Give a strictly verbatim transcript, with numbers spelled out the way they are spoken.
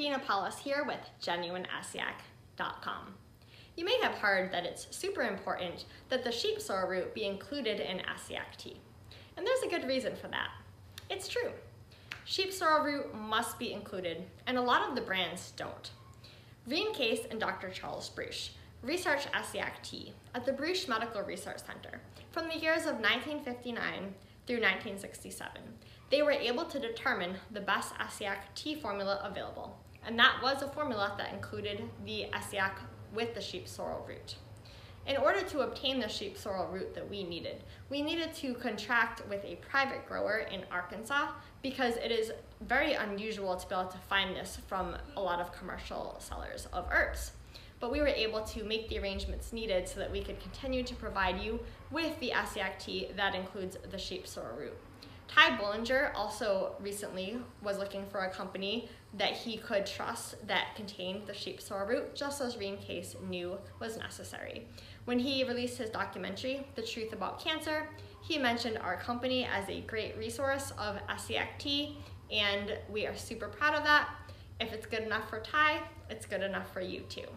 Dean Apollos here with Genuine Essiac dot com. You may have heard that it's super important that the sheep sorrel root be included in Essiac tea. And there's a good reason for that. It's true. Sheep sorrel root must be included, and a lot of the brands don't. Rene Caisse and Doctor Charles Brusch researched Essiac tea at the Bruch Medical Resource Center from the years of nineteen fifty-nine through nineteen sixty-seven. They were able to determine the best Essiac tea formula available, and that was a formula that included the Essiac with the sheep sorrel root. In order to obtain the sheep sorrel root that we needed, we needed to contract with a private grower in Arkansas because it is very unusual to be able to find this from a lot of commercial sellers of herbs. But we were able to make the arrangements needed so that we could continue to provide you with the Essiac tea that includes the sheep sorrel root. Ty Bollinger also recently was looking for a company that he could trust that contained the sheep sorrel root, just as Rene Caisse knew was necessary. When he released his documentary, The Truth About Cancer, he mentioned our company as a great resource of Essiac tea, and we are super proud of that. If it's good enough for Ty, it's good enough for you too.